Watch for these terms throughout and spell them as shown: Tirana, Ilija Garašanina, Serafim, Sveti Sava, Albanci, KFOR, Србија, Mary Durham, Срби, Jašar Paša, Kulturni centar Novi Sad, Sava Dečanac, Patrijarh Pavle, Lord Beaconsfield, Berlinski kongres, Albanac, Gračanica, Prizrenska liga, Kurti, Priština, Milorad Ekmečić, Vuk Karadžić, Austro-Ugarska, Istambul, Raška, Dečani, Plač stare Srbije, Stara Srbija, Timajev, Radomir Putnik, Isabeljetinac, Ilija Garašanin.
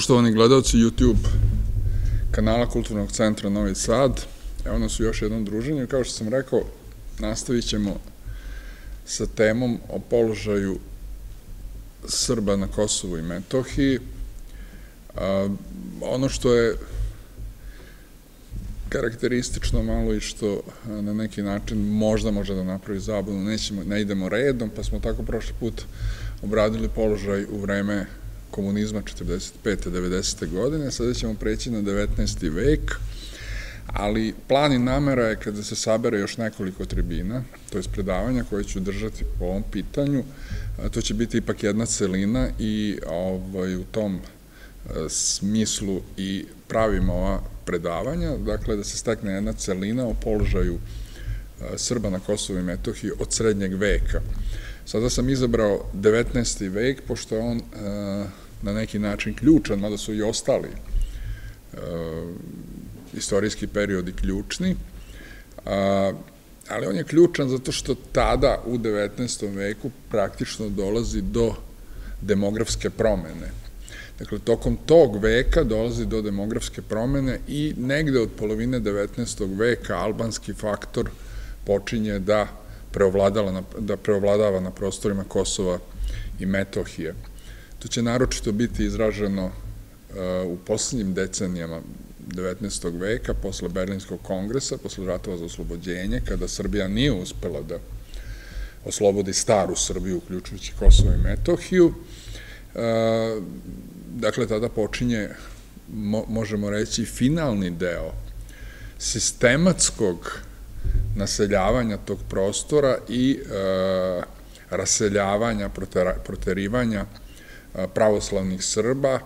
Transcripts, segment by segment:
Poštovani gledalci YouTube kanala Kulturnog centra Novi Sad, evo nas u još jednom druženju. Kao što sam rekao, nastavit ćemo sa temom o položaju Srba na Kosovu i Metohiji. Ono što je karakteristično malo i što na neki način možda može da napravi zabunu, ne idemo redom, pa smo tako prošli put obradili položaj u vreme komunizma 45-90. godine, sada ćemo preći na 19. vek, ali plan i namera je kada se sabere još nekoliko tribina, to je predavanja koje ću držati po ovom pitanju, to će biti ipak jedna celina i u tom smislu i pravimo ova predavanja, dakle da se stekne jedna celina o položaju Srba na Kosovu i Metohiji od srednjeg veka. Sada sam izabrao 19. vek, pošto je on na neki način ključan, mada su i ostali istorijski periodi ključni, ali on je ključan zato što tada u 19. veku praktično dolazi do demografske promene. Dakle, tokom tog veka dolazi do demografske promene i negde od polovine 19. veka albanski faktor počinje da preovladava na prostorima Kosova i Metohije. To će naročito biti izraženo u poslednjim decenijama 19. veka, posle Berlinskog kongresa, posle ratova za oslobođenje, kada Srbija nije uspela da oslobodi staru Srbiju, uključujući Kosovo i Metohiju. Dakle, tada počinje, možemo reći, finalni deo sistematskog naseljavanja tog prostora i raseljavanja, proterivanja pravoslavnih Srba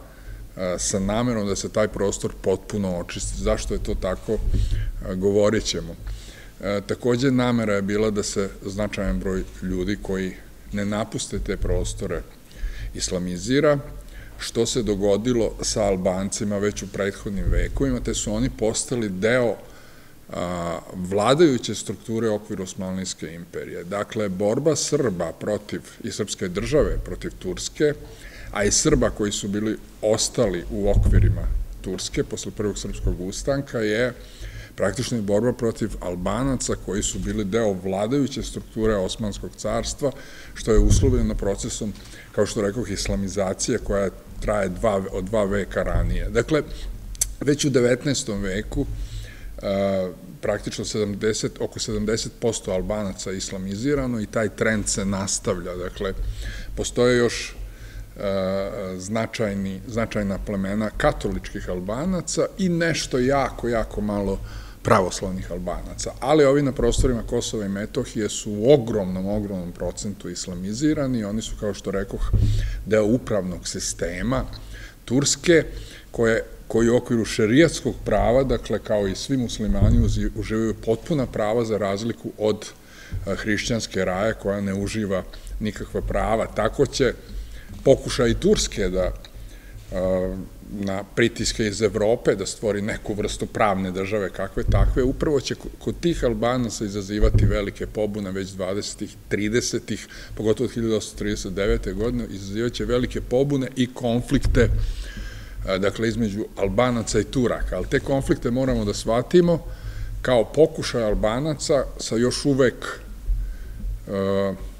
sa namerom da se taj prostor potpuno očisti. Zašto je to tako, govorit ćemo. Takođe, namera je bila da se značajan broj ljudi koji ne napuste te prostore islamizira, što se dogodilo sa Albancima već u prethodnim vekovima, te su oni postali deo vladajuće strukture okvir Osmanske imperije. Dakle, borba Srba protiv i srpske države, protiv Turske, a i Srba koji su bili ostali u okvirima Turske posle Prvog srpskog ustanka je praktično borba protiv Albanaca koji su bili deo vladajuće strukture Osmanskog carstva, što je uslovljeno procesom, kao što rekoh, islamizacije koja traje od dva veka ranije. Dakle, već u 19. veku praktično oko 70% Albanaca je islamizirano i taj trend se nastavlja. Dakle, postoje još značajna plemena katoličkih Albanaca i nešto jako, jako malo pravoslavnih Albanaca. Ali ovi na prostorima Kosova i Metohije su u ogromnom procentu islamizirani. Oni su, kao što rekoh, deo upravnog sistema Turske, koji u okviru šerijatskog prava, dakle kao i svi muslimani, uživaju potpuna prava za razliku od hrišćanske raje koja ne uživa nikakva prava. Tako će pokušaj Turske da na pritiske iz Evrope da stvori neku vrstu pravne države kakve takve, upravo će kod tih Albanaca izazivati velike pobune već 20-ih, 30-ih, pogotovo od 1839. godine, izazivaće velike pobune i konflikte, dakle, između Albanaca i Turaka, ali te konflikte moramo da shvatimo kao pokušaj Albanaca sa još uvek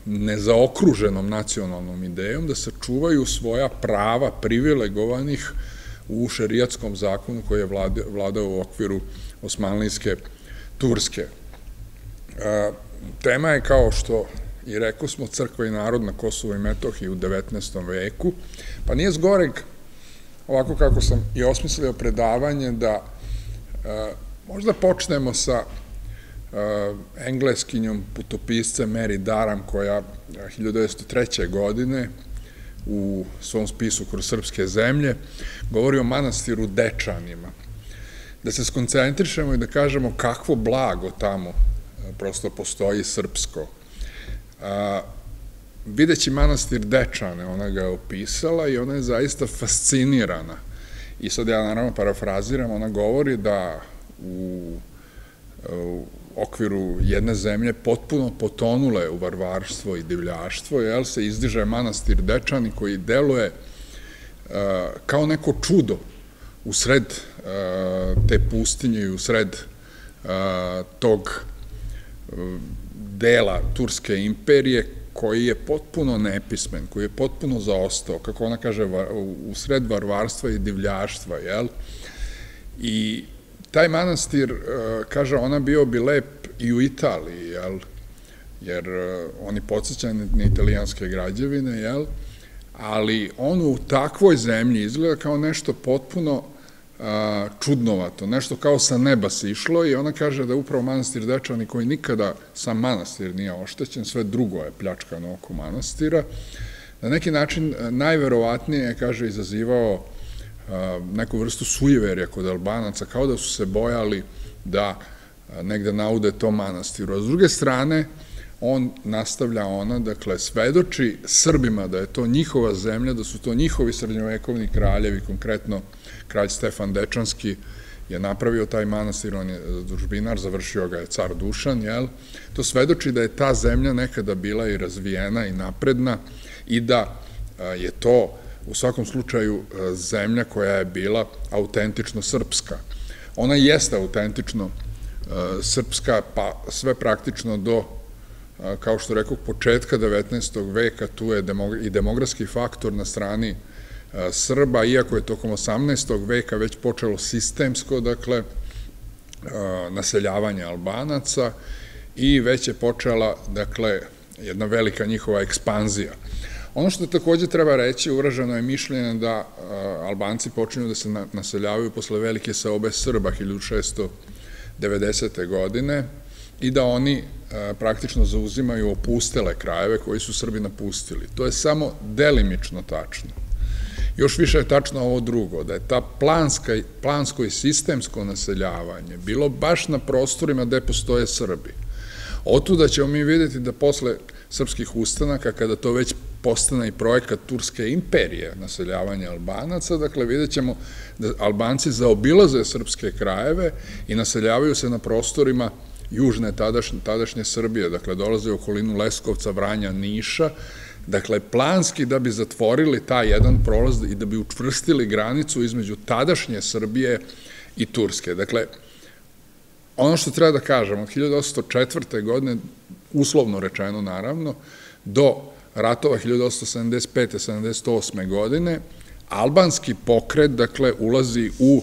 nezaokruženom nacionalnom idejom da sačuvaju svoja prava privilegovanih u šerijatskom zakonu koji je vladao u okviru Osmanlijske Turske. Tema je, kao što i rekao smo, crkva i narod na Kosovu i Metohiji u 19. veku, pa nije zgoreg ovako kako sam i osmislio predavanje da možda počnemo sa engleskinjom putopisce Mary Durham, koja 1903. godine u svom spisu Kroz srpske zemlje govori o manastiru Dečanima. Da se skoncentrišemo i da kažemo kakvo blago tamo prosto postoji srpsko. Videći manastir Dečane, ona ga je opisala i ona je zaista fascinirana. I sad ja naravno parafraziram, ona govori da u okviru jedne zemlje potpuno potonule u varvarstvo i divljaštvo, jer se izdiže manastir Dečani koji deluje kao neko čudo usred te pustinje i usred tog dela Turske imperije koji je potpuno nepismen, koji je potpuno zaostao, kako ona kaže, usred varvarstva i divljaštva, jel? I taj manastir, kaže, ona bio bi lep i u Italiji, jel? Jer oni podsjećaju na italijanske građevine, jel? Ali on u takvoj zemlji izgleda kao nešto potpuno čudnovato, nešto kao sa neba sišlo, i ona kaže da upravo manastir Dečani, koji nikada sam manastir nije oštećen, sve drugo je pljačkano oko manastira, na neki način najverovatnije je, kaže, izazivao neku vrstu sujeverja kod Albanaca, kao da su se bojali da negde naude to manastiru. A s druge strane, on nastavlja ona, dakle, svedoči Srbima da je to njihova zemlja, da su to njihovi srednjovekovni kraljevi, konkretno kralj Stefan Dečanski je napravio taj manastir, on je zadužbinar, završio ga je car Dušan, jel? To svedoči da je ta zemlja nekada bila i razvijena i napredna i da je to u svakom slučaju zemlja koja je bila autentično srpska. Ona jeste autentično srpska, pa sve praktično do, kao što rekao, početka 19. veka, tu je i demografski faktor na strani Srba, iako je tokom 18. veka već počelo sistemsko, dakle, naseljavanje Albanaca i već je počela, dakle, jedna velika njihova ekspanzija. Ono što takođe treba reći, uraženo je mišljenje da Albanci počinju da se naseljavaju posle velike saobe Srba 1690. godine i da oni praktično zauzimaju opustele krajeve koji su Srbi napustili. To je samo delimično tačno. Još više je tačno ovo drugo, da je ta plansko i sistemsko naseljavanje bilo baš na prostorima gde postoje Srbi. Otuda ćemo mi vidjeti da posle srpskih ustanaka, kada to već postane i projekat Turske imperije, naseljavanje Albanaca, dakle, vidjet ćemo da Albanci zaobilaze srpske krajeve i naseljavaju se na prostorima južne tadašnje Srbije, dakle, dolaze u okolinu Leskovca, Vranja, Niša, dakle, planski da bi zatvorili taj jedan prolaz i da bi učvrstili granicu između tadašnje Srbije i Turske. Dakle, ono što treba da kažem, od 1804. godine, uslovno rečeno naravno, do ratova 1875. i 1878. godine, albanski pokret, dakle, ulazi u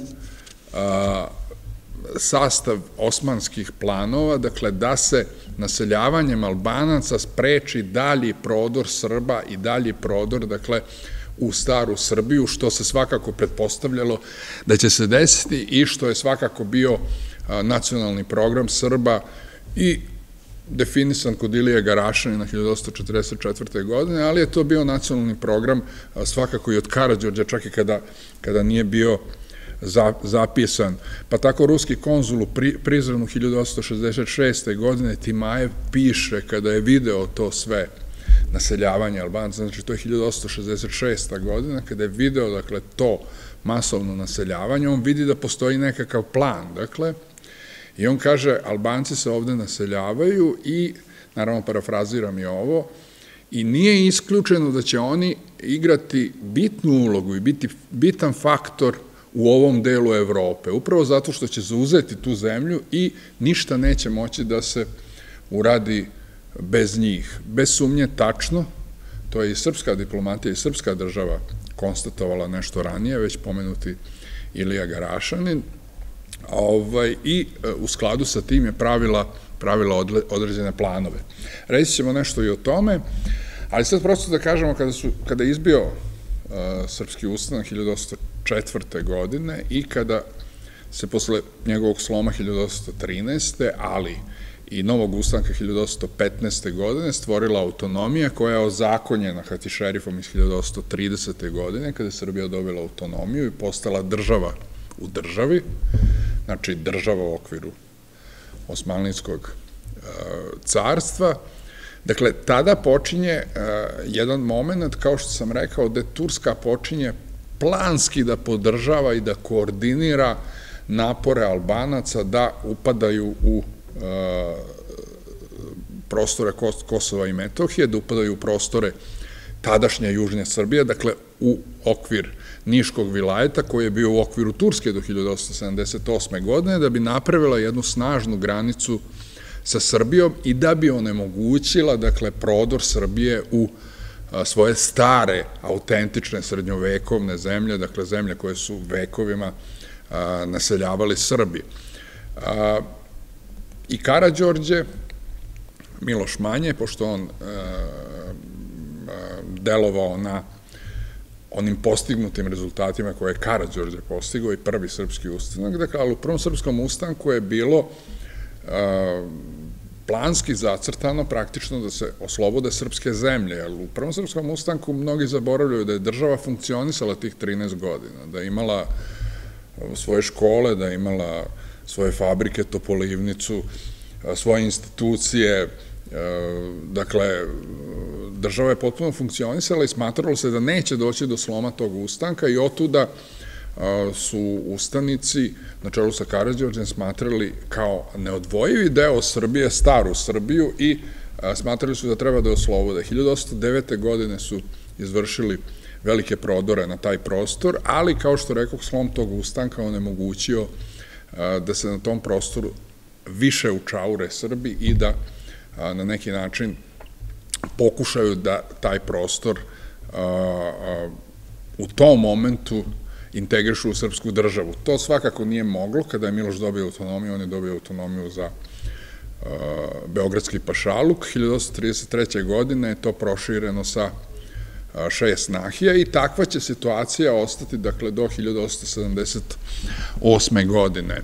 sastav osmanskih planova, dakle, da se naseljavanjem Albanaca spreči dalji prodor Srba i dalji prodor, dakle, u staru Srbiju, što se svakako pretpostavljalo da će se desiti i što je svakako bio nacionalni program Srba i definisan kod Ilije Garašanina 1844. godine, ali je to bio nacionalni program svakako i od Karađorđa, čak i kada nije bio zapisan. Pa tako ruski konzul u Prizrenu 1866. godine, Timajev, piše, kada je video to sve naseljavanje Albanaca, znači to je 1866. godina, kada je video, dakle, to masovno naseljavanje, on vidi da postoji nekakav plan, dakle, i on kaže, Albanci se ovde naseljavaju i, naravno, parafraziram i ovo, i nije isključeno da će oni igrati bitnu ulogu i biti bitan faktor u ovom delu Evrope, upravo zato što će zauzeti tu zemlju i ništa neće moći da se uradi bez njih. Bez sumnje, tačno, to je i srpska diplomatija i srpska država konstatovala nešto ranije, već pomenuti Ilija Garašanin, i u skladu sa tim je pravila određene planove. Reći ćemo nešto i o tome, ali sad prosto da kažemo, kada je izbio srpski ustanak 1804. godine i kada se posle njegovog sloma 1813. ali i novog ustanka 1815. godine stvorila autonomija koja je ozakonjena hatišerifom iz 1830. godine, kada je Srbija dobila autonomiju i postala država u državi, znači država u okviru Osmanlijskog carstva. Dakle, tada počinje jedan moment, kao što sam rekao, gde Turska počinje planski da podržava i da koordinira napore Albanaca da upadaju u prostore Kosova i Metohije, da upadaju u prostore tadašnje južne Srbije, dakle, u okvir Niškog vilajeta, koji je bio u okviru Turske do 1878. godine, da bi napravila jednu snažnu granicu sa Srbijom i da bi onemogućila, dakle, prodor Srbije u svoje stare, autentične, srednjovekovne zemlje, dakle, zemlje koje su vekovima naseljavali Srbi. I Karađorđe, Miloš Manje, pošto on delovao na onim postignutim rezultatima koje je Karađorđe postigao i prvi srpski ustanak, dakle, ali u prvom srpskom ustanku je bilo planski zacrtano praktično da se oslobode srpske zemlje, jer u prvom srpskom ustanku mnogi zaboravljaju da je država funkcionisala tih 13 godina, da je imala svoje škole, da je imala svoje fabrike, topolivnicu, svoje institucije, dakle, država je potpuno funkcionisala i smatralo se da neće doći do sloma tog ustanka i otuda su ustanici na čelu sa Karađorđem smatrali kao neodvojivi deo Srbije, staru Srbiju, i smatrali su da treba da je oslobode. 1809. godine su izvršili velike prodore na taj prostor, ali, kao što rekao, slom tog ustanka onemogućio da se na tom prostoru više učaure Srbi i da na neki način pokušaju da taj prostor u tom momentu integrišu u srpsku državu. To svakako nije moglo. Kada je Miloš dobio autonomiju, on je dobio autonomiju za Beogradski pašaluk. 1833. godine je to prošireno sa 6 nahija i takva će situacija ostati, dakle, do 1878. godine.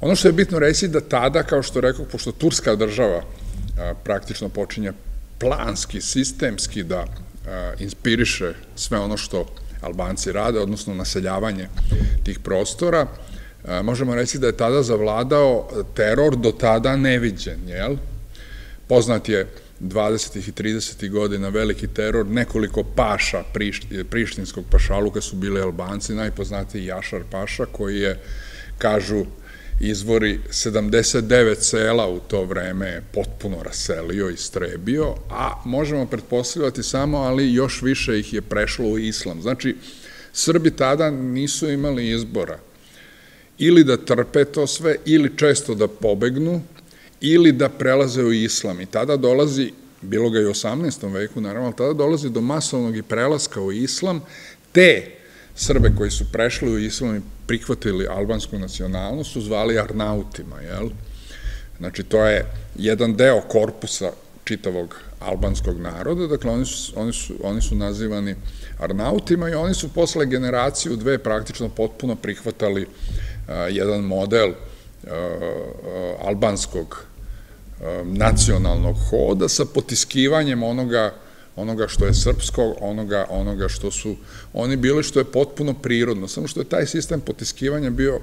Ono što je bitno reći da tada, kao što rekao, pošto turska država praktično počinje planski, sistemski da inspiriše sve ono što Albanci rade, odnosno naseljavanje tih prostora, možemo reći da je tada zavladao teror do tada neviđen, jel? Poznat je 20. i 30. godina veliki teror, nekoliko paša prištinskog pašaluka su bili Albanci, najpoznatiji Jašar Paša, koji je, kažu izvori, 79 sela u to vreme je potpuno raselio i istrebio, a možemo pretpostavljati samo, ali još više ih je prešlo u islam. Znači, Srbi tada nisu imali izbora. Ili da trpe to sve, ili često da pobegnu, ili da prelaze u islam. I tada dolazi, bilo ga i u 18. veku, naravno, ali tada dolazi do masovnog i prelaska u islam, te Srbe koji su prešli u islam i prihvatili albansku nacionalnost su zvali Arnautima, jel? Znači, to je jedan deo korpusa čitavog albanskog naroda, dakle, oni su nazivani Arnautima i oni su posle generaciju dve praktično potpuno prihvatali jedan model albanskog nacionalnog hoda sa potiskivanjem onoga što je srpskog, onoga što su oni bili, što je potpuno prirodno. Samo što je taj sistem potiskivanja bio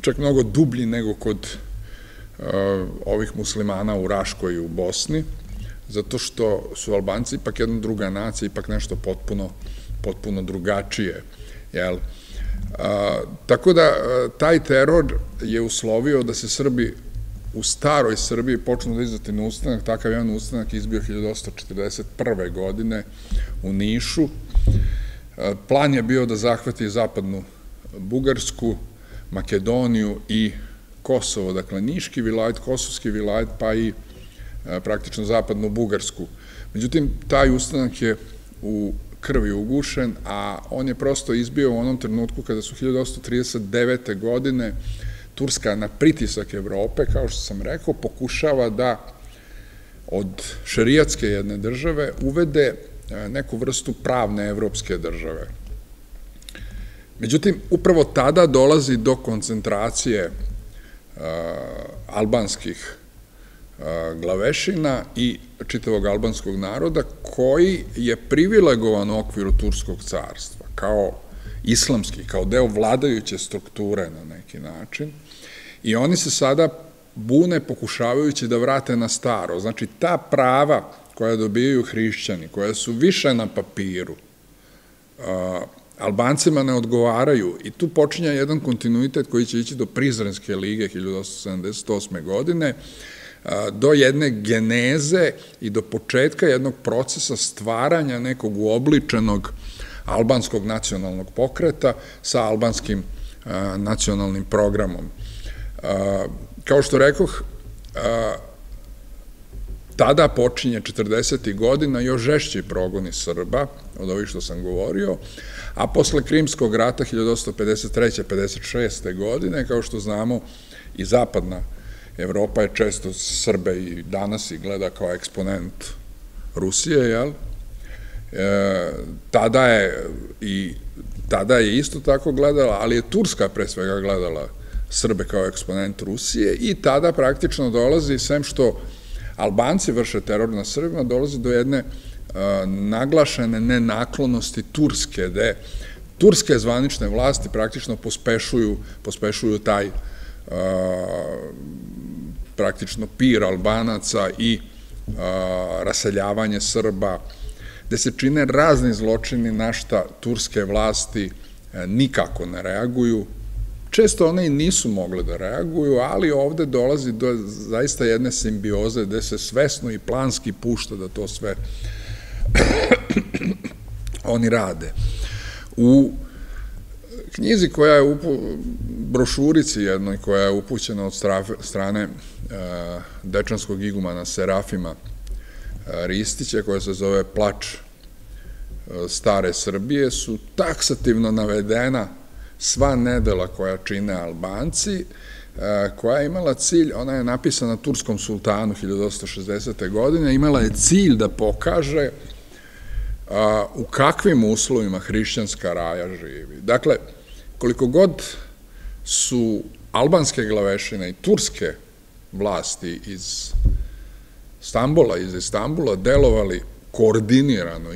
čak mnogo dublji nego kod ovih muslimana u Raškoj i u Bosni, zato što su Albanci ipak jedna druga nacija, ipak nešto potpuno drugačije. Tako da, taj teror je uslovio da se Srbi u staroj Srbiji počnu da izdati na ustanak. Takav jedan ustanak izbio 1841. godine u Nišu. Plan je bio da zahvati zapadnu Bugarsku, Makedoniju i Kosovo, dakle Niški vilajet, Kosovski vilajet, pa i praktično zapadnu Bugarsku. Međutim, taj ustanak je u krvi ugušen, a on je prosto izbio u onom trenutku kada su 1839. godine Turska, na pritisak Evrope, kao što sam rekao, pokušava da od šerijatske jedne države uvede neku vrstu pravne evropske države. Međutim, upravo tada dolazi do koncentracije albanskih glavešina i čitavog albanskog naroda, koji je privilegovan u okviru Turskog carstva, kao islamski, kao deo vladajuće strukture na neki način, i oni se sada bune pokušavajući da vrate na staro. Znači, ta prava koja dobijaju hrišćani, koja su više na papiru, Albancima ne odgovaraju, i tu počinja jedan kontinuitet koji će ići do Prizrenske lige 1878. godine, do jedne geneze i do početka jednog procesa stvaranja nekog uobličenog albanskog nacionalnog pokreta sa albanskim nacionalnim programom. Kao što rekoh, tada počinje 40. godina još žešći progoni Srba, od ovih što sam govorio, a posle Krimskog rata 1853-56. godine, kao što znamo, i zapadna Evropa je često Srbe i danas i gleda kao eksponent Rusije, jel? Tada je isto tako gledala, ali je Turska pre svega gledala Srbe kao eksponent Rusije i tada praktično dolazi, sem što Albanci vrše teror na Srbima, dolazi do jedne naglašene nenaklonosti Turske, gde turske zvanične vlasti praktično pospešuju taj praktično pir Albanaca i raseljavanje Srba, gde se čine razni zločini na šta turske vlasti nikako ne reaguju. Često one i nisu mogle da reaguju, ali ovde dolazi do zaista jedne simbioze gde se svesno i planski pušta da to sve oni rade. U knjizi koja je, brošurici jednoj koja je upućena od strane dečanskog igumana Serafima Ristića, koja se zove Plač stare Srbije, su taksativno navedena sva nedela koja čine Albanci, koja je imala cilj, ona je napisana turskom sultanu 1860. godine, imala je cilj da pokaže u kakvim uslovima hrišćanska raja živi. Dakle, koliko god su albanske glavešine i turske vlasti iz Istambula delovali koordinirano,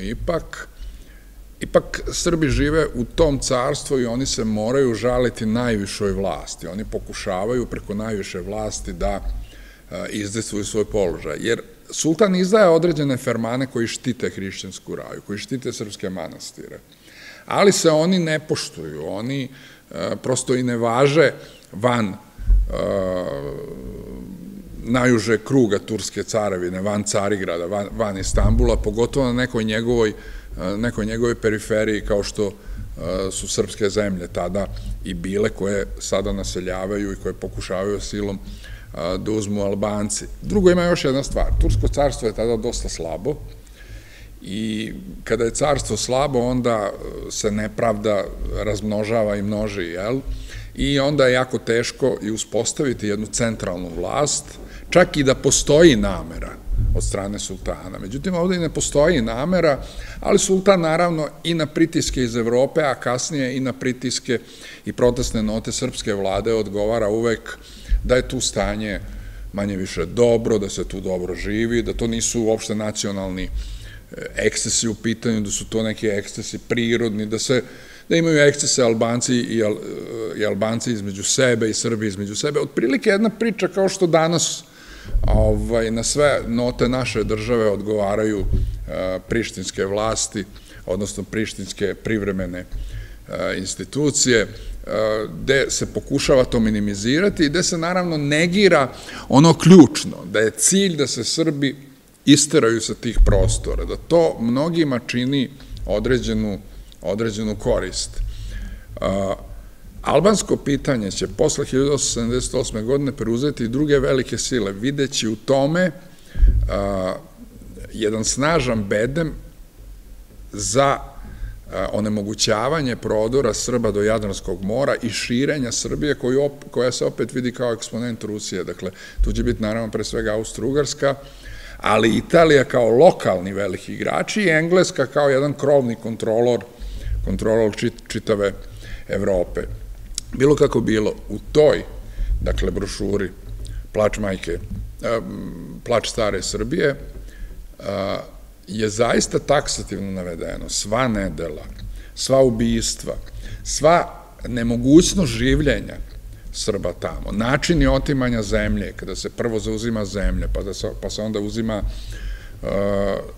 ipak Srbi žive u tom carstvu i oni se moraju žaliti najvišoj vlasti. Oni pokušavaju preko najviše vlasti da izdejstvuju svoj položaj. Jer sultan izdaje određene fermane koji štite hrišćansku raju, koji štite srpske manastire. Ali se oni ne poštuju, oni prosto i ne važe van najuže kruga Turske carevine, van Carigrada, van Istambula, pogotovo na nekoj njegovoj periferiji kao što su srpske zemlje tada i bile, koje sada naseljavaju i koje pokušavaju silom da uzmu Albanci. Drugo, ima još jedna stvar. Tursko carstvo je tada dosta slabo i kada je carstvo slabo, onda se nepravda razmnožava i množi, jel? I onda je jako teško i uspostaviti jednu centralnu vlast, čak i da postoji namera od strane sultana. Međutim, ovde i ne postoji namera, ali sultan naravno i na pritiske iz Evrope, a kasnije i na pritiske i protestne note srpske vlade odgovara uvek da je tu stanje manje više dobro, da se tu dobro živi, da to nisu uopšte nacionalni ekscesi u pitanju, da su to neki ekscesi prirodni, da imaju ekscese Albanci i Albanci između sebe i Srbi između sebe. Otprilike jedna priča kao što danas na sve note naše države odgovaraju prištinske vlasti, odnosno prištinske privremene institucije, gde se pokušava to minimizirati i gde se naravno negira ono ključno, da je cilj da se Srbi isteraju sa tih prostora, da to mnogima čini određenu korist. Albansko pitanje će posle 1878. godine preuzeti i druge velike sile, videći u tome jedan snažan bedem za onemogućavanje prodora Srba do Jadranskog mora i širenja Srbije, koja se opet vidi kao eksponent Rusije. Dakle, tu će biti naravno pre svega Austro-Ugarska, ali Italija kao lokalni veliki igrači i Engleska kao jedan krovni kontrolor čitave Evrope. Bilo kako bilo, u toj, dakle, brošuri Plač stare Srbije je zaista taksativno navedeno sva nedela, sva ubijstva, sva nemogućnost življenja Srba tamo, načini otimanja zemlje, kada se prvo zauzima zemlje, pa se onda uzima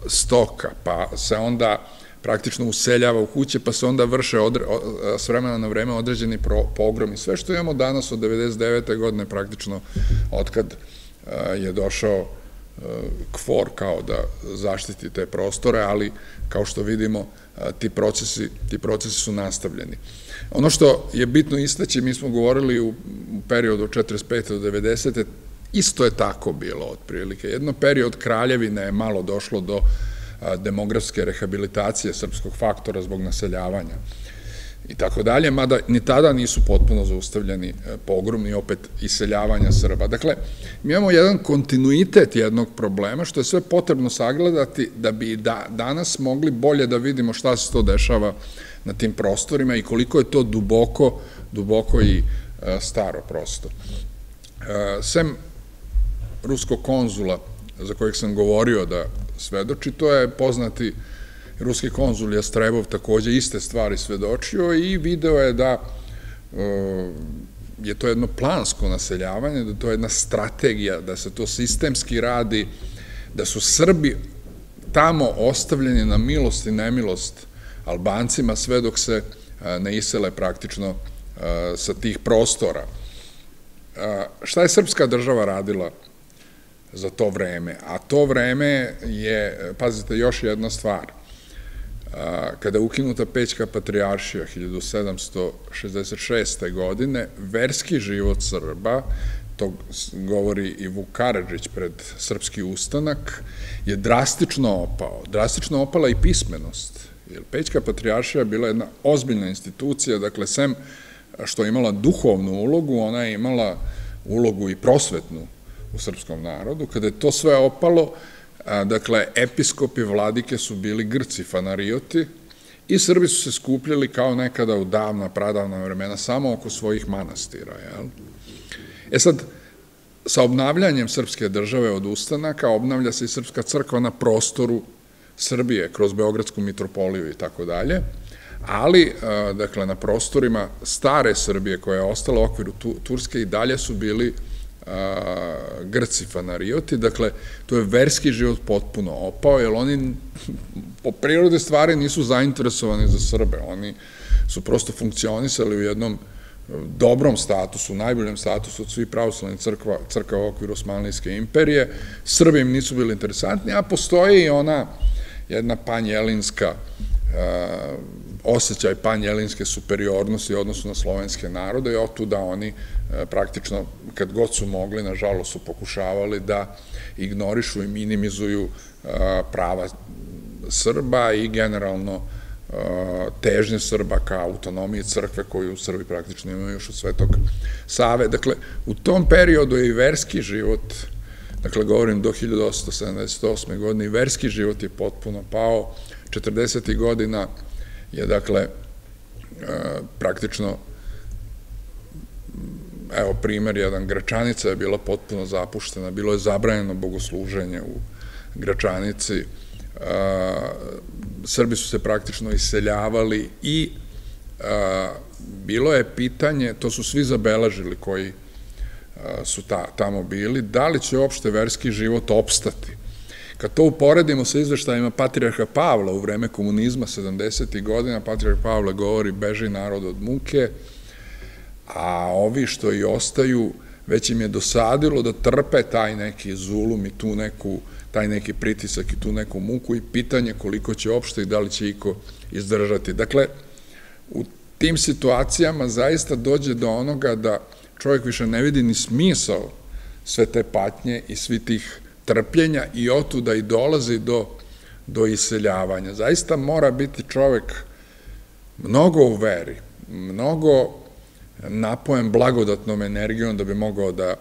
stoka, pa se onda praktično useljava u kuće, pa se onda vrše s vremena na vreme određeni pogromi. Sve što imamo danas od 99. godine, praktično otkad je došao KFOR kao da zaštiti te prostore, ali kao što vidimo, ti procesi su nastavljeni. Ono što je bitno istaći, mi smo govorili u periodu od 45. do 90. Isto je tako bilo otprilike. Jedno period kraljevina je malo došlo do demografske rehabilitacije srpskog faktora zbog naseljavanja i tako dalje, mada ni tada nisu potpuno zaustavljeni pogromni opet iseljavanja Srba. Dakle, mi imamo jedan kontinuitet jednog problema što je sve potrebno sagledati da bi danas mogli bolje da vidimo šta se to dešava na tim prostorima i koliko je to duboko i staro prosto. Sem ruskog konzula za kojeg sam govorio da svedoči, to je poznati ruski konzul Jastrebov takođe iste stvari svedočio i video je da je to jedno plansko naseljavanje, da je to jedna strategija, da se to sistemski radi, da su Srbi tamo ostavljeni na milost i nemilost Albancima sve dok se ne isele praktično sa tih prostora. Šta je srpska država radila za to vreme? A to vreme je, pazite, još jedna stvar. Kada je ukinuta Pećka Patrijaršija 1766. godine, verski život Srba, to govori i Vuk Karadžić pred srpski ustanak, je drastično opao. Drastično opala i pismenost. Jer Pećka Patrijaršija je bila jedna ozbiljna institucija, dakle, sem što je imala duhovnu ulogu, ona je imala ulogu i prosvetnu u srpskom narodu. Kada je to sve opalo, dakle, episkopi vladike su bili Grci fanarioti i Srbi su se skupljali kao nekada u davna, pradavna vremena, samo oko svojih manastira. E sad, sa obnavljanjem srpske države od ustanaka obnavlja se i srpska crkva na prostoru Srbije, kroz Beogradsku mitropoliju i tako dalje, ali, dakle, na prostorima stare Srbije koja je ostala u okviru Turske i dalje su bili Grci fanarioti, dakle, to je verski život potpuno opao, jer oni po prirode stvari nisu zainteresovani za Srbe, oni su prosto funkcionisali u jednom dobrom statusu, najboljem statusu od svih pravoslavnih crkava u okviru Osmanlijske imperije, Srbi im nisu bili interesantni, a postoji i ona jedna panjelinska osjećaj panjelinske superiornosti odnosno na slovenske narode i otuda oni praktično kad god su mogli, nažalost su pokušavali da ignorišu i minimizuju prava Srba i generalno težnje Srba ka autonomiji crkve koju Srbi praktično imaju još od Svetog Save. Dakle, u tom periodu je i verski život, dakle govorim do 1878. godine, i verski život je potpuno pao. 40. godina je, dakle, praktično, evo primer jedan, Gračanica je bila potpuno zapuštena, bilo je zabranjeno bogosluženje u Gračanici, Srbi su se praktično iseljavali i bilo je pitanje, to su svi zabeležili koji su tamo bili, da li će uopšte verski život opstati. Kad to uporedimo sa izveštajima Patrijarha Pavla u vreme komunizma 70. godina, Patrijarh Pavle govori beži narod od muke, a ovi što i ostaju, već im je dosadilo da trpe taj neki zulum i taj neki pritisak i tu neku muku i pitanje koliko će opšte i da li će iko izdržati. Dakle, u tim situacijama zaista dođe do onoga da čovjek više ne vidi ni smisao sve te patnje i svi tih trpljenja i otuda i dolazi do iseljavanja. Zaista mora biti čovek mnogo u veri, mnogo napojen blagodatnom energijom da bi mogao da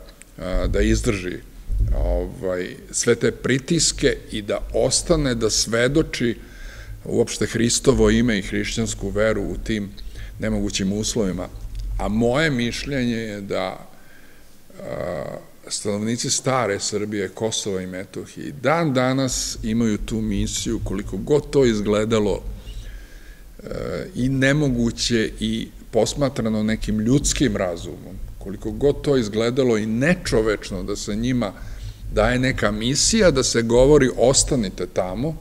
izdrži sve te pritiske i da ostane, da svedoči uopšte Hristovo ime i hrišćansku veru u tim nemogućim uslovima. A moje mišljenje je da stanovnici stare Srbije, Kosova i Metohije, dan danas imaju tu misiju, koliko god to izgledalo i nemoguće i posmatrano nekim ljudskim razumom, koliko god to izgledalo i nečovečno da se njima daje neka misija, da se govori ostanite tamo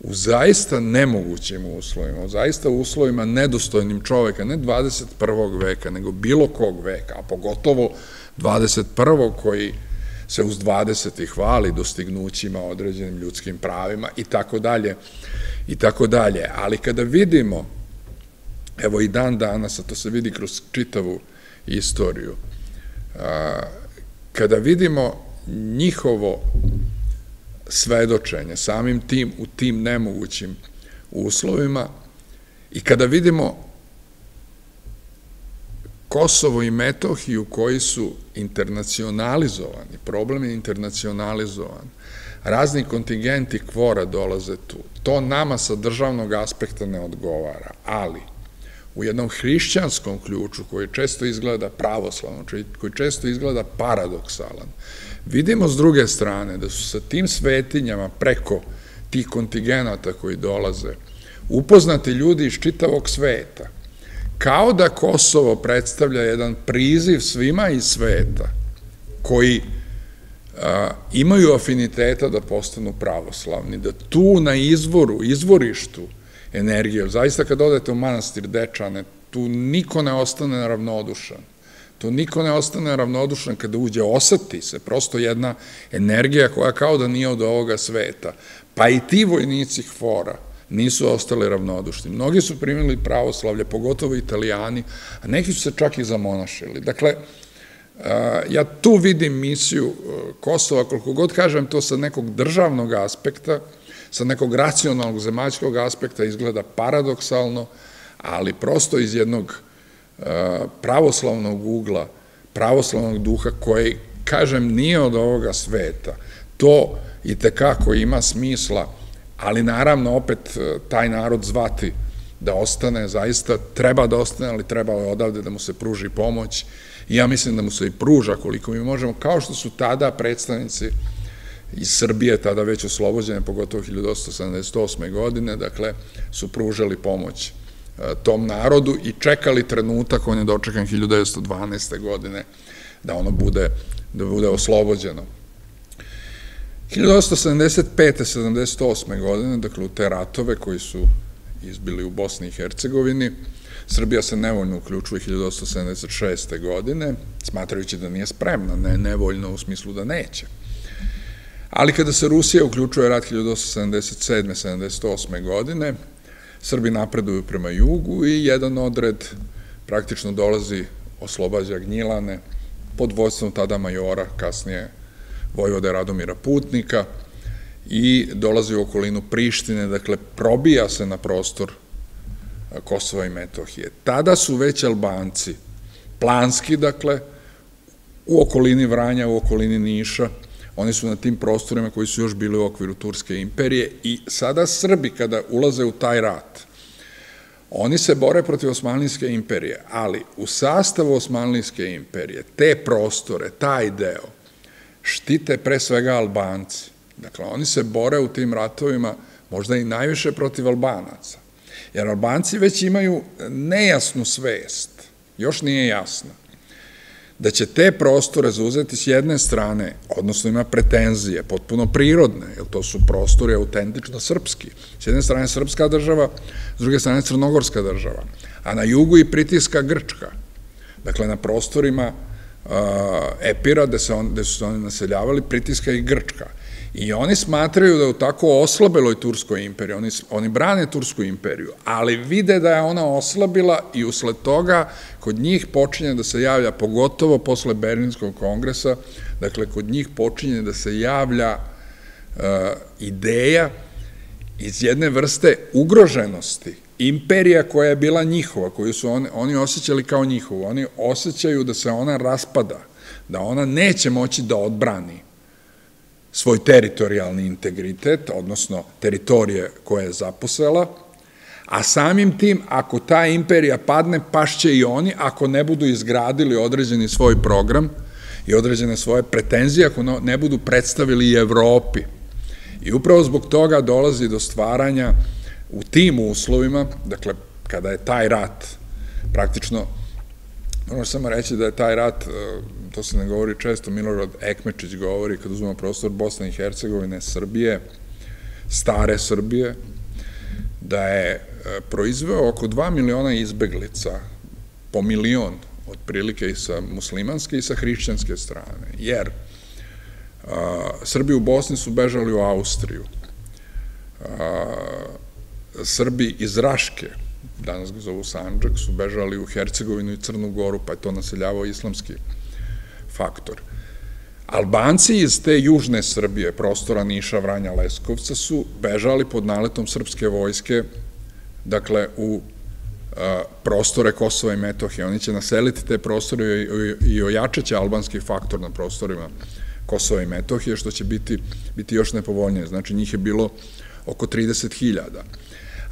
u zaista nemogućim uslovima, u zaista uslovima nedostojnim čoveka, ne 21. veka, nego bilo kog veka, a pogotovo 21. koji se uz 20. hvali dostignućima, određenim ljudskim pravima i tako dalje. i tako dalje. Ali kada vidimo, evo i dan danas, a to se vidi kroz čitavu istoriju, kada vidimo njihovo svedočenje samim tim u tim nemogućim uslovima i kada vidimo Kosovo i Metohiju koji su internacionalizovani, problem je internacionalizovan, razni kontingenti KFOR-a dolaze tu, to nama sa državnog aspekta ne odgovara, ali u jednom hrišćanskom ključu koji često izgleda pravoslavno, koji često izgleda paradoksalan, vidimo s druge strane da su sa tim svetinjama preko tih kontingenata koji dolaze upoznati ljudi iz čitavog sveta, kao da Kosovo predstavlja jedan priziv svima iz sveta koji imaju afiniteta da postanu pravoslavni, da tu na izvorištu energije, zaista kad odete u manastir Dečane, tu niko ne ostane ravnodušan. Tu niko ne ostane ravnodušan kada uđe, osjeti se prosto jedna energija koja kao da nije od ovoga sveta. Pa i ti vojnici KFOR-a nisu ostali ravnodušni. Mnogi su primili pravoslavlje, pogotovo Italijani, a neki su se čak i zamonašili. Dakle, ja tu vidim misiju Kosova, koliko god kažem to sa nekog državnog aspekta, sa nekog racionalnog zemaljskog aspekta izgleda paradoksalno, ali prosto iz jednog pravoslavnog ugla, pravoslavnog duha koji, kažem, nije od ovoga sveta. To i tekako ima smisla, ali naravno opet taj narod zvati da ostane, zaista treba da ostane, ali treba odavde da mu se pruži pomoć. I ja mislim da mu se i pruža koliko mi možemo, kao što su tada predstavnici iz Srbije, tada već oslobođene, pogotovo 1878. godine, dakle, su pružali pomoć tom narodu i čekali trenutak, on je dočekan 1912. godine, da ono bude oslobođeno. 1875. 78. godine, dakle, u te ratove koji su izbili u Bosni i Hercegovini, Srbija se nevoljno uključuje 1876. godine, smatrajući da nije spremna, ne nevoljno u smislu da neće. Ali kada se Rusija uključuje u rat 1877. 78. godine, Srbi napreduju prema jugu i jedan odred praktično dolazi, oslobađa Gnjilane pod vojstvom tada majora, kasnije vojvode Radomira Putnika, i dolazi u okolinu Prištine, dakle probija se na prostor Kosova i Metohije. Tada su već Albanci planski, dakle, u okolini Vranja, u okolini Niša, oni su na tim prostorima koji su još bili u okviru Turske imperije, i sada Srbi kada ulaze u taj rat, oni se bore protiv Osmanlijske imperije, ali u sastavu Osmanlijske imperije te prostore, taj deo, štite pre svega Albanci. Dakle, oni se bore u tim ratovima možda i najviše protiv Albanaca, jer Albanci već imaju nejasnu svest, još nije jasna, da će te prostore zauzeti s jedne strane, odnosno ima pretenzije, potpuno prirodne, jer to su prostori autentično srpski. S jedne strane srpska država, s druge strane crnogorska država, a na jugu i pritiska Grčka. Dakle, na prostorima Epira, gde su se oni naseljavali, pritiska i Grčka. I oni smatraju da je u tako oslabeloj Turskoj imperiji, oni brane Tursku imperiju, ali vide da je ona oslabila i usled toga kod njih počinje da se javlja, pogotovo posle Berlinskog kongresa, dakle kod njih počinje da se javlja ideja iz jedne vrste ugroženosti, imperija koja je bila njihova, koju su oni osjećali kao njihovu, oni osjećaju da se ona raspada, da ona neće moći da odbrani svoj teritorijalni integritet, odnosno teritorije koje je zaposela, a samim tim, ako ta imperija padne, pašće i oni, ako ne budu izgradili određeni svoj program i određene svoje pretenzije, ako ne budu predstavili i Evropi. I upravo zbog toga dolazi do stvaranja u tim uslovima, dakle, kada je taj rat, praktično, moram samo reći da je taj rat, to se ne govori često, Milorad Ekmečić govori, kad uzmemo prostor Bosne i Hercegovine, Srbije, stare Srbije, da je proizveo oko 2 miliona izbeglica, po 1 milion, otprilike i sa muslimanske i sa hrišćanske strane, jer Srbi u Bosni su bežali u Austriju, Srbi iz Raške, danas ga zovu Sandžak, su bežali u Hercegovinu i Crnu Goru, pa je to naseljavao islamski faktor. Albanci iz te južne Srbije, prostora Niša, Vranja, Leskovca, su bežali pod naletom srpske vojske, dakle, u prostore Kosova i Metohije. Oni će naseliti te prostore i ojačaće albanski faktor na prostorima Kosova i Metohije, što će biti još nepovoljnije. Znači, njih je bilo oko 30.000.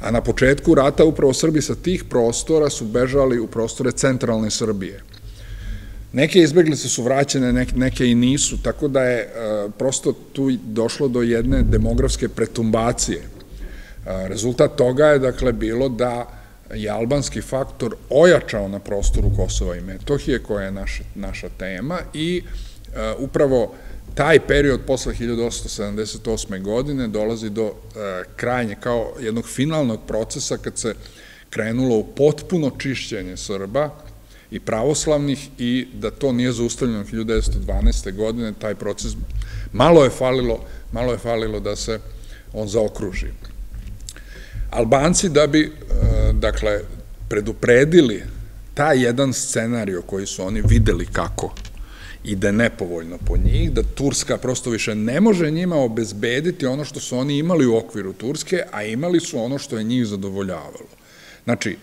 A na početku rata upravo Srbi sa tih prostora su bežali u prostore centralne Srbije. Neke izbeglice su vraćene, neke i nisu, tako da je prosto tu došlo do jedne demografske pretumbacije. Rezultat toga je, dakle, bilo da je albanski faktor ojačao na prostoru Kosova i Metohije, koja je naša tema, i upravo taj period posle 1878. godine dolazi do krajnje kao jednog finalnog procesa kad se krenulo u potpuno čišćenje Srba i pravoslavnih, i da to nije zaustavljeno 1912. godine, taj proces malo je falilo da se on zaokruži. Albanci, da bi, dakle, predupredili taj jedan scenario koji su oni videli kako ide nepovoljno po njih, da Turska prosto više ne može njima obezbediti ono što su oni imali u okviru Turske, a imali su ono što je njih zadovoljavalo. Znači,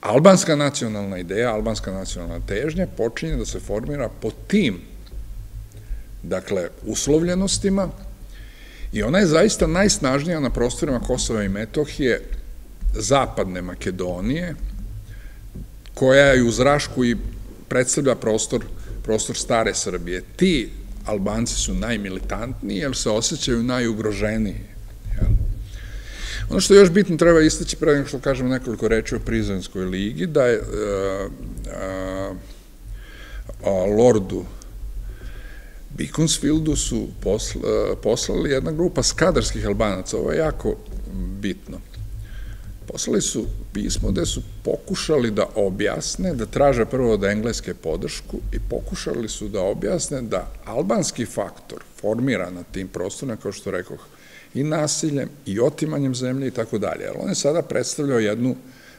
albanska nacionalna ideja, albanska nacionalna težnja počinje da se formira po tim, dakle, uslovljenostima, i ona je zaista najsnažnija na prostorima Kosova i Metohije, zapadne Makedonije, koja je uz Rašku i predstavlja prostor stare Srbije. Ti Albanci su najmilitantniji, jer se osjećaju najugroženiji. Ono što je još bitno, treba istaći, pre nego što kažemo nekoliko reči o Prizrenskoj ligi, da je Lordu Beaconsfieldu su poslali jedna grupa skadarskih Albanaca, ovo je jako bitno. Poslali su pismo gde su pokušali da objasne, da traže prvo od Engleske podršku, i pokušali su da objasne da albanski faktor formira na tim prostorima, kao što rekoh, i nasiljem, i otimanjem zemlje, i tako dalje. On je sada predstavljao jednu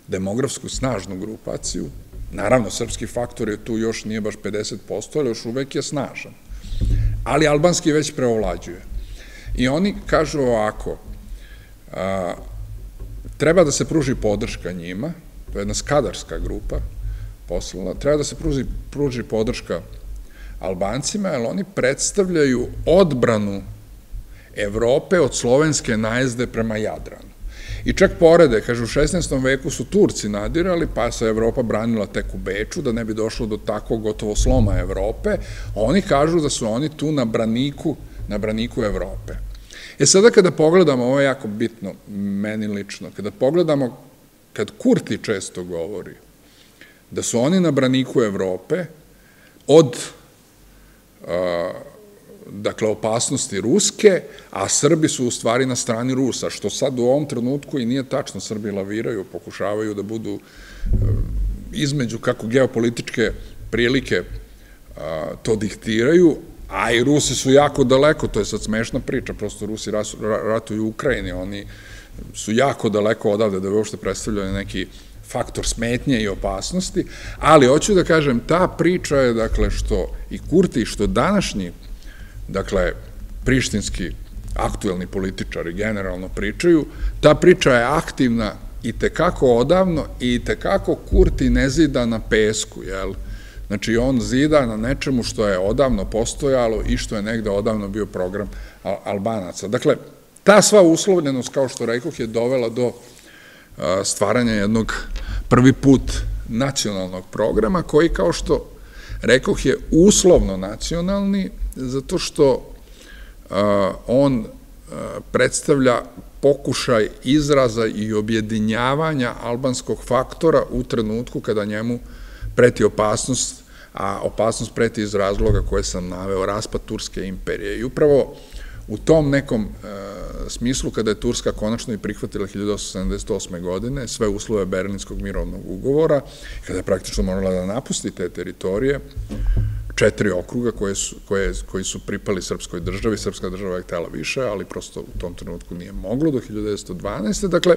demografsku snažnu grupaciju. Naravno, srpski faktor je tu još nije baš 50%, ali još uvek je snažan. Ali albanski već preovlađuje. I oni kažu ovako, treba da se pruži podrška njima, to je jedna skadarska grupa poslala, treba da se pruži podrška Albancima, jer oni predstavljaju odbranu Evrope od slovenske najezde prema Jadranu. I čak porede, kažu, u 16. veku su Turci nadirali, pa se Evropa branila tek u Beču, da ne bi došlo do tako gotovo sloma Evrope. Oni kažu da su oni tu na braniku Evrope. E sada kada pogledamo, ovo je jako bitno, meni lično, kada pogledamo, kad Kurti često govori da su oni na braniku Evrope od dakle, opasnosti Ruske, a Srbi su u stvari na strani Rusa, što sad u ovom trenutku i nije tačno. Srbi laviraju, pokušavaju da budu između, kako geopolitičke prilike to diktiraju, a i Rusi su jako daleko, to je sad smešna priča, prosto Rusi ratuju u Ukrajini, oni su jako daleko odavde da bi uopšte predstavljali neki faktor smetnje i opasnosti, ali hoću da kažem, ta priča je, dakle, što i Kurti, što današnji, dakle, prištinski aktuelni političari generalno pričaju, ta priča je aktivna i tekako odavno, i tekako Kurti ne zida na pesku, jel? Znači, on zida na nečemu što je odavno postojalo i što je negde odavno bio program Albanaca. Dakle, ta sva uslovljenost, kao što rekoh, je dovela do stvaranja jednog prvi put nacionalnog programa, koji, kao što rekoh, je uslovno nacionalni, zato što on predstavlja pokušaj izraza i objedinjavanja albanskog faktora u trenutku kada njemu preti opasnost, a opasnost preti iz razloga koje sam naveo, raspad Turske imperije. I upravo u tom nekom smislu, kada je Turska konačno i prihvatila 1878. godine sve uslove Berlinskog mirovnog ugovora, kada je praktično morala da napusti te teritorije, 4 okruga koji su pripali srpskoj državi. Srpska država je htela više, ali prosto u tom trenutku nije moglo do 1912. Dakle,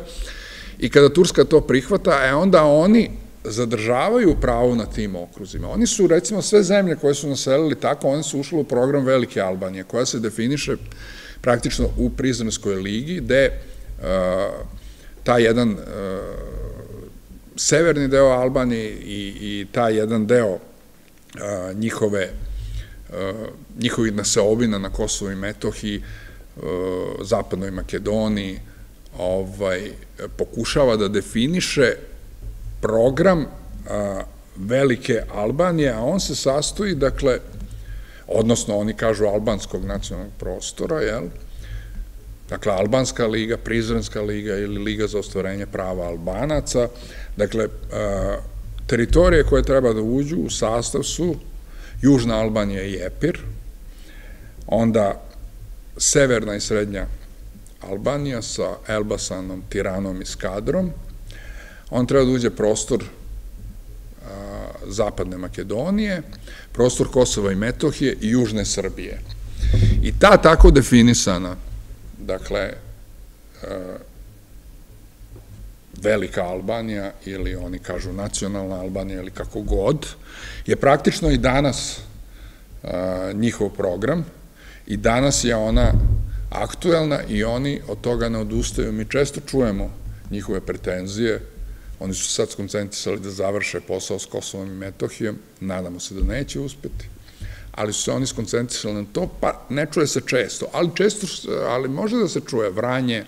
i kada Turska to prihvata, onda oni zadržavaju pravo na tim okruzima. Oni su, recimo, sve zemlje koje su naselili tako, one su ušle u program Velike Albanije, koja se definiše praktično u Prizrenskoj ligi, gde taj jedan severni deo Albanije i taj jedan deo njihovih naseobina na Kosovu i Metohiji, Zapadnoj Makedoniji, pokušava da definiše program Velike Albanije, a on se sastoji, dakle, odnosno oni kažu albanskog nacionalnog prostora, jel? Dakle, Albanska liga, Prizrenska liga ili Liga za ostvarenje prava Albanaca, dakle, teritorije koje treba da uđu u sastav su Južna Albanija i Epir, onda Severna i Srednja Albanija sa Elbasanom, Tiranom i Skadrom, on treba da uđe prostor Zapadne Makedonije, prostor Kosova i Metohije i Južne Srbije. I ta tako definisana, dakle, Velika Albanija, ili oni kažu nacionalna Albanija, ili kako god, je praktično i danas njihov program, i danas je ona aktuelna i oni od toga ne odustaju. Mi često čujemo njihove pretenzije, oni su sad skoncentrisali da završe posao s Kosovom i Metohijom, nadamo se da neće uspeti, ali su se oni skoncentrisali na to, pa ne čuje se često, ali može da se čuje Vranje,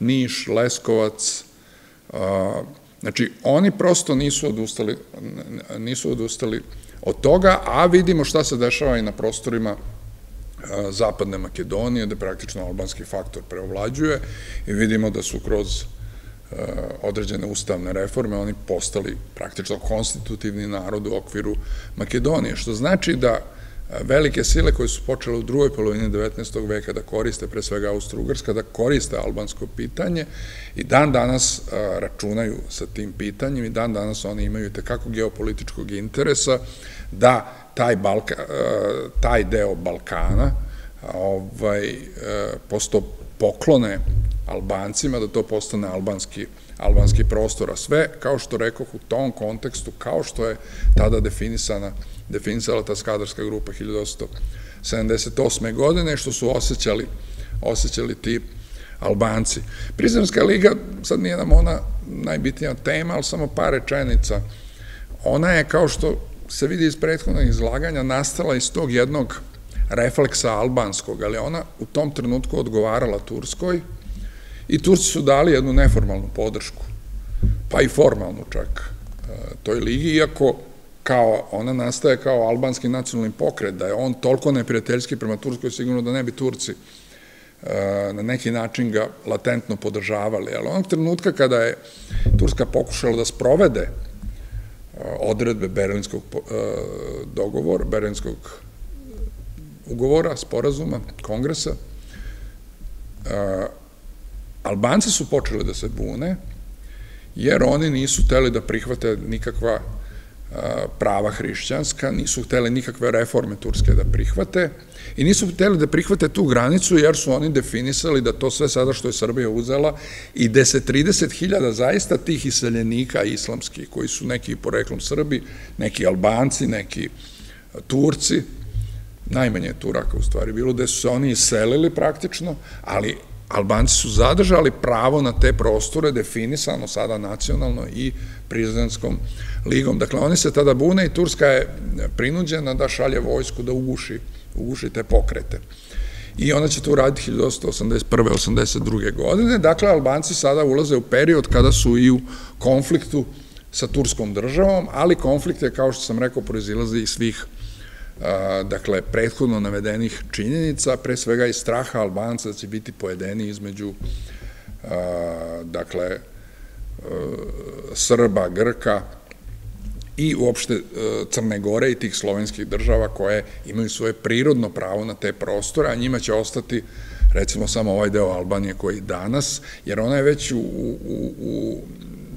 Niš, Leskovac. Znači, oni prosto nisu odustali od toga, a vidimo šta se dešava i na prostorima Zapadne Makedonije, da praktično albanski faktor preovlađuje, i vidimo da su kroz određene ustavne reforme oni postali praktično konstitutivni narod u okviru Makedonije, što znači da velike sile koje su počele u drugoj polovini 19. veka da koriste, pre svega Austro-Ugarska, da koriste albansko pitanje, i dan danas računaju sa tim pitanjem, i dan danas oni imaju tekako geopolitičkog interesa da taj deo Balkana posto poklone Albancima, da to postane albanski prostor. A sve, kao što rekoh, u tom kontekstu, kao što je tada definisala ta skadarska grupa 1878. godine, što su osjećali ti Albanci. Prizrenska liga, sad nije nam ona najbitnija tema, ali samo par rečenica. Ona je, kao što se vidi iz prethodnog izlaganja, nastala iz tog jednog refleksa albanskog, ali ona u tom trenutku odgovarala Turskoj, i Turci su dali jednu neformalnu podršku, pa i formalnu čak, toj ligi, iako ona nastaje kao albanski nacionalni pokret, da je on toliko neprijateljski prema Turskoj, sigurno da ne bi Turci na neki način ga latentno podržavali. Ali onog trenutka kada je Turska pokušala da sprovede odredbe Berlinskog ugovora, sporazuma, kongresa, Albanci su počeli da se bune, jer oni nisu hteli da prihvate nikakva prava hrišćanska, nisu hteli nikakve reforme turske da prihvate, i nisu hteli da prihvate tu granicu, jer su oni definisali da to sve sada što je Srbija uzela i 30.000 zaista tih iseljenika islamskih, koji su neki poreklom Srbi, neki Albanci, neki Turci, najmanje Turaka u stvari bilo, gde su se oni iselili praktično, ali Albanci su zadržali pravo na te prostore, definisano sada nacionalno i Prizrenskom ligom. Dakle, oni se tada bune i Turska je prinuđena da šalje vojsku da uguši te pokrete. I ona će to uraditi 1881. 82. godine. Dakle, Albanci sada ulaze u period kada su i u konfliktu sa Turskom državom, ali konflikt je, kao što sam rekao, proizilazi iz svih, dakle, prethodno navedenih činjenica, pre svega i straha Albanca da će biti pojedeni između, dakle, Srba, Grka i uopšte Crne Gore i tih slovenskih država koje imaju svoje prirodno pravo na te prostore, a njima će ostati, recimo, samo ovaj deo Albanije koji danas, jer ona je već u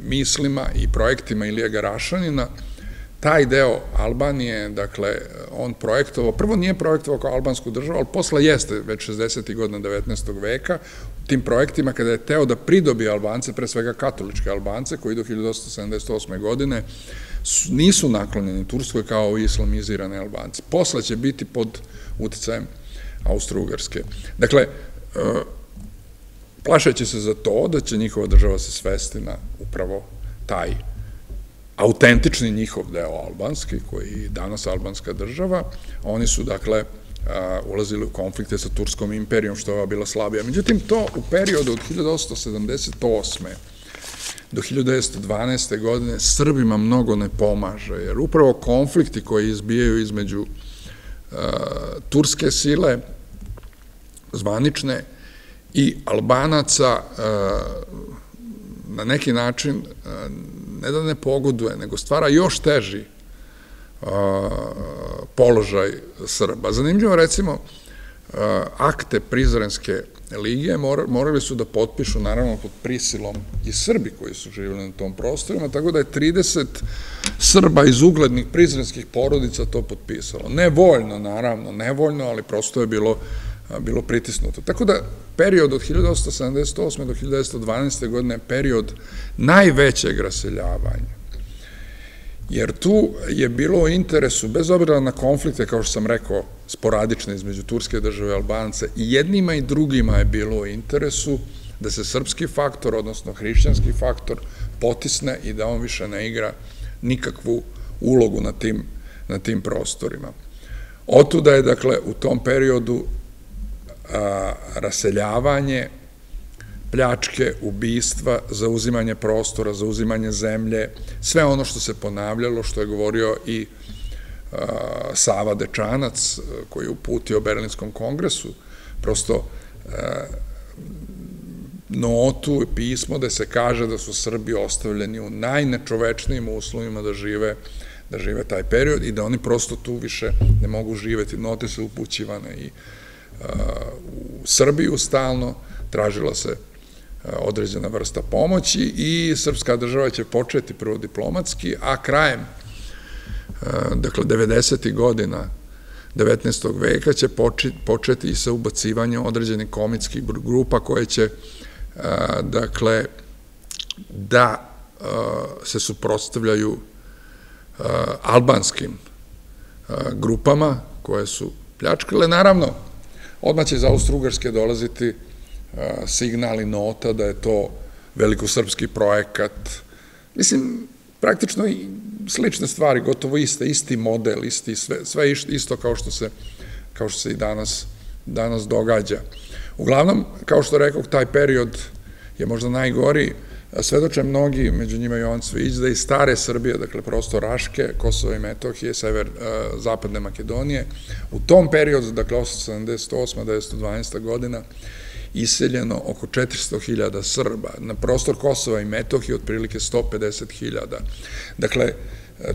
mislima i projektima Ilije Garašanina taj deo Albanije, dakle, on projektovao, prvo nije projektovao kao albansku državu, ali posle jeste već 60. godina 19. veka, u tim projektima kada je teo da pridobi Albance, pre svega katoličke Albance, koji do 1878. godine nisu naklonjeni Turskoj kao islamizirane Albance. Posle će biti pod uticajem Austro-Ugarske. Dakle, plašeći se za to da će njihova država se svesti na upravo taj autentični njihov deo albanski, koji je danas albanska država, oni su, dakle, ulazili u konflikte sa Turskom imperijom, što je bila slabija. Međutim, to u periodu od 1878. do 1912. godine Srbima mnogo ne pomaže, jer upravo konflikti koji izbijaju između turske sile, zvanične, i Albanaca na neki način ne da ne pogoduje, nego stvara još teži položaj Srba. Zanimljivo, recimo, akte Prizrenske lige morali su da potpišu, naravno, pod prisilom i Srbi koji su živjeli na tom prostorima, tako da je 30 Srba iz uglednih prizrenskih porodica to potpisalo. Nevoljno, naravno, nevoljno, ali prosto je bilo pritisnuto. Tako da period od 1878. do 1912. godine je period najvećeg raseljavanja. Jer tu je bilo u interesu, bez obzira na konflikte, kao što sam rekao, sporadične između Turske države i Albance, i jednima i drugima je bilo u interesu da se srpski faktor, odnosno hrišćanski faktor, potisne i da on više ne igra nikakvu ulogu na tim prostorima. Otuda je, dakle, u tom periodu raseljavanje, pljačke, ubistva, zauzimanje prostora, zauzimanje zemlje, sve ono što se ponavljalo, što je govorio i Sava Dečanac, koji je uputio Berlinskom kongresu, prosto notu i pismo da se kaže da su Srbi ostavljeni u najnečovečnijim uslovima da žive taj period i da oni prosto tu više ne mogu živeti. Note su upućivane i u Srbiju stalno, tražila se određena vrsta pomoći i srpska država će početi prvo diplomatski, a krajem, dakle, 90. godina 19. veka će početi i sa ubacivanjem određenih komitskih grupa koje će, dakle, da se suprotstavljaju albanskim grupama koje su pljačkale. Naravno, odmah će iz Austro-Ugarske dolaziti signali, nota da je to velikosrpski projekat. Mislim, praktično i slične stvari, gotovo iste, isti model, sve isto kao što se i danas događa. Uglavnom, kao što rekoh, taj period je možda najgori, svedoče mnogi, među njima i on svi, da i stare Srbije, dakle prosto Raške, Kosova i Metohije, zapadne Makedonije, u tom periodu, dakle 1878. 1912. godina, iseljeno oko 400.000 Srba, na prostor Kosova i Metohije otprilike 150.000. Dakle,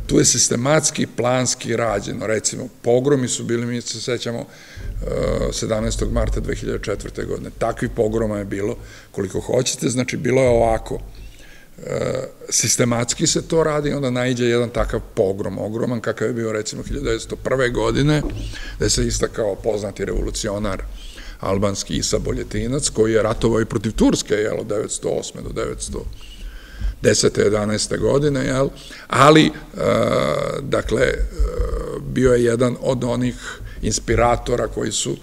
tu je sistematski, planski rađeno, recimo, pogromi su bili, mi se sećamo, 17. marta 2004. godine. Takvi pogroma je bilo, koliko hoćete, znači bilo je ovako. Sistematski se to radi, onda naiđe jedan takav pogrom, ogroman, kakav je bio, recimo, 1901. godine, da se istakao poznati revolucionar albanski Isabeljetinac, koji je ratovao i protiv Turske, jel, od 1908. do 1910. 11. godine, jel, ali, dakle, bio je jedan od onih inspiratora koji su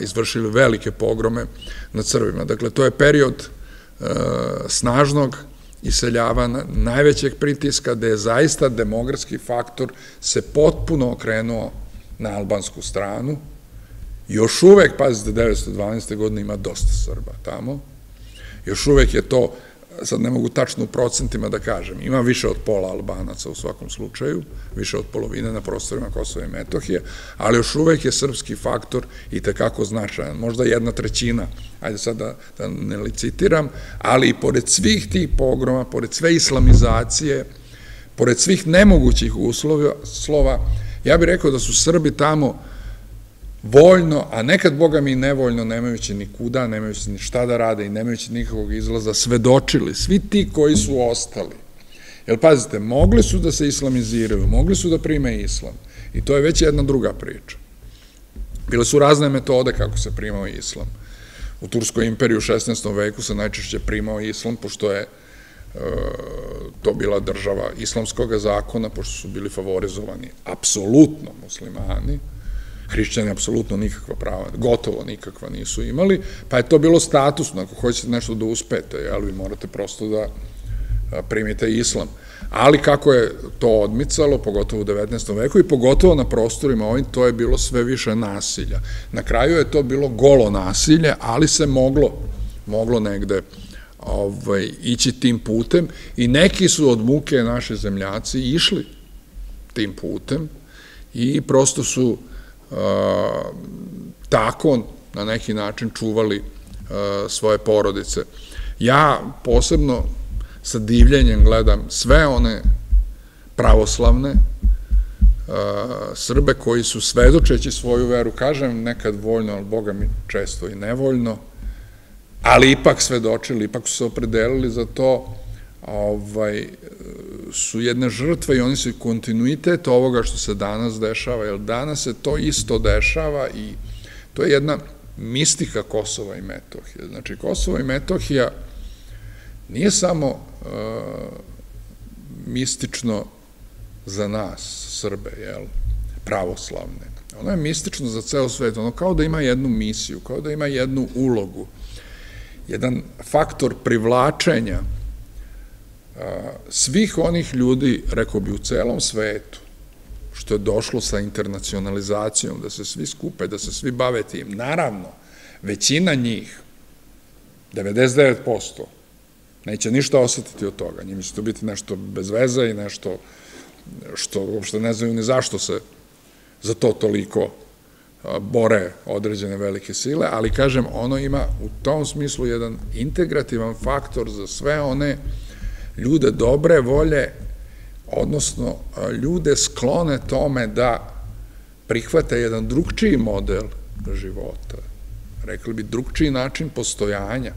izvršili velike pogrome nad Srbima. Dakle, to je period snažnog iseljavanja, najvećeg pritiska, gde je zaista demografski faktor se potpuno okrenuo na albansku stranu. Još uvek, pazite, 1912. godine ima dosta Srba tamo. Još uvek je to, sad ne mogu tačno u procentima da kažem, ima više od pola Albanaca u svakom slučaju, više od polovine na prostorima Kosova i Metohije, ali još uvek je srpski faktor i tekako značajan, možda 1/3, ajde sad da ne licitiram, ali i pored svih tih pogroma, pored sve islamizacije, pored svih nemogućih uslova, ja bih rekao da su Srbi tamo voljno, a nekad, boga mi, nevoljno, nemajući ni kuda, nemajući ni šta da rade i nemajući nikakvog izlaza, svedočili, svi ti koji su ostali. Jer pazite, mogli su da se islamiziraju, mogli su da prime islam. I to je već jedna druga priča. Bile su razne metode kako se primao islam. U Turskoj imperiji u 16. veku se najčešće primao islam, pošto je to bila država islamskog zakona, pošto su bili favorizovani apsolutno muslimani. Hrišćani apsolutno nikakva prava, gotovo nikakva nisu imali, pa je to bilo statusno. Ako hoćete nešto da uspete, vi morate prosto da primite islam. Ali kako je to odmicalo, pogotovo u 19. veku i pogotovo na prostorima ovim, to je bilo sve više nasilja. Na kraju je to bilo golo nasilje, ali se moglo negde ići tim putem i neki su od muke naše zemljaci išli tim putem i prosto su tako na neki način čuvali svoje porodice. Ja posebno sa divljenjem gledam sve one pravoslavne Srbe koji su svedočeći svoju veru, kažem nekad voljno, ali Boga mi često i nevoljno, ali ipak svedočili, ipak su se opredelili za to, su jedne žrtve i oni su kontinuitet ovoga što se danas dešava, jer danas se to isto dešava i to je jedna mistika Kosova i Metohije. Znači, Kosovo i Metohija nije samo mistično za nas, Srbe, pravoslavne. Ono je mistično za ceo svet, ono kao da ima jednu misiju, kao da ima jednu ulogu, jedan faktor privlačenja svih onih ljudi, rekao bi, u celom svetu, što je došlo sa internacionalizacijom, da se svi skupe, da se svi bave tim. Naravno, većina njih, 99%, neće ništa osetiti od toga. Njima će to biti nešto bez veze i nešto što uopšte ne znaju ni zašto se za to toliko bore određene velike sile, ali kažem, ono ima u tom smislu jedan integrativan faktor za sve one ljude dobre volje, odnosno ljude sklone tome da prihvate jedan drugčiji model života, rekli bi drugčiji način postojanja,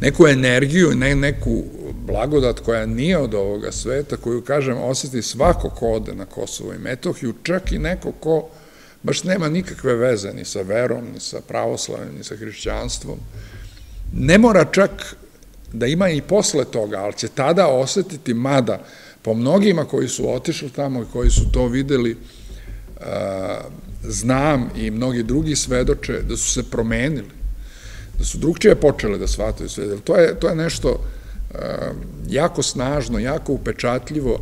neku energiju, neku blagodat koja nije od ovoga sveta, koju, kažem, osjeti svako ko ode na Kosovo i Metohiju, čak i neko ko baš nema nikakve veze ni sa verom, ni sa pravoslavljem, ni sa hrišćanstvom. Ne mora čak da ima i posle toga, ali će tada osjetiti, mada po mnogima koji su otišli tamo i koji su to videli, znam i mnogi drugi svedoče da su se promenili, da su drugčije počele da shvataju sve. To je nešto jako snažno, jako upečatljivo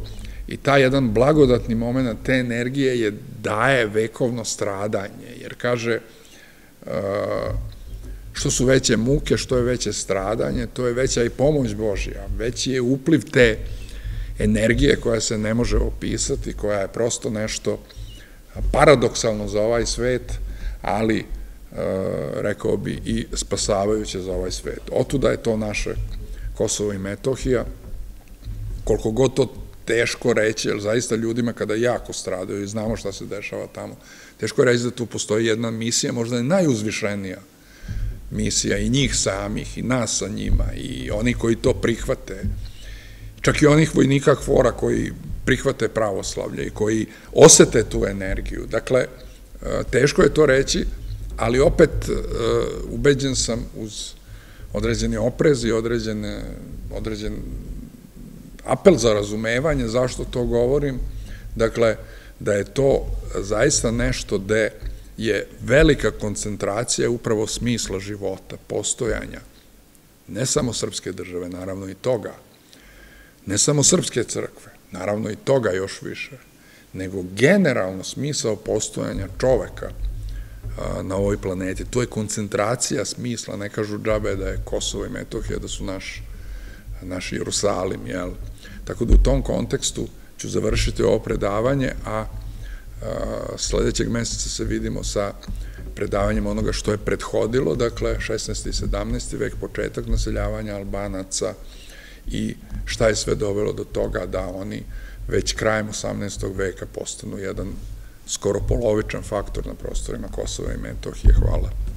i taj jedan blagodatni moment te energije je daje vekovno stradanje, jer kaže što su veće muke, što je veće stradanje, to je veća i pomoć Božja, veći je upliv te energije koja se ne može opisati, koja je prosto nešto paradoksalno za ovaj svet, ali rekao bi i spasavajuće za ovaj svet. Otuda je to naše Kosovo i Metohija, koliko god to teško reći, jer zaista ljudima kada jako stradaju i znamo šta se dešava tamo, teško je reći da tu postoji jedna misija, možda je najuzvišenija misija i njih samih, i nas sa njima, i oni koji to prihvate, čak i onih vojnika KFOR-a koji prihvate pravoslavlje i koji osete tu energiju. Dakle, teško je to reći, ali opet ubeđen sam uz određeni oprez i određen apel za razumevanje zašto to govorim, dakle, da je to zaista nešto gde je velika koncentracija upravo smisla života, postojanja, ne samo srpske države, naravno i toga, ne samo srpske crkve, naravno i toga još više, nego generalno smisao postojanja čoveka na ovoj planeti. To je koncentracija smisla, ne kažu džabe da je Kosovo i Metohija, da su naš Jerusalim, jel? Tako da u tom kontekstu ću završiti ovo predavanje, a sledećeg meseca se vidimo sa predavanjem onoga što je prethodilo, dakle 16. i 17. vek, početak naseljavanja Albanaca i šta je sve dovelo do toga da oni već krajem 18. veka postanu jedan skoro polovičan faktor na prostorima Kosova i Metohije. Hvala.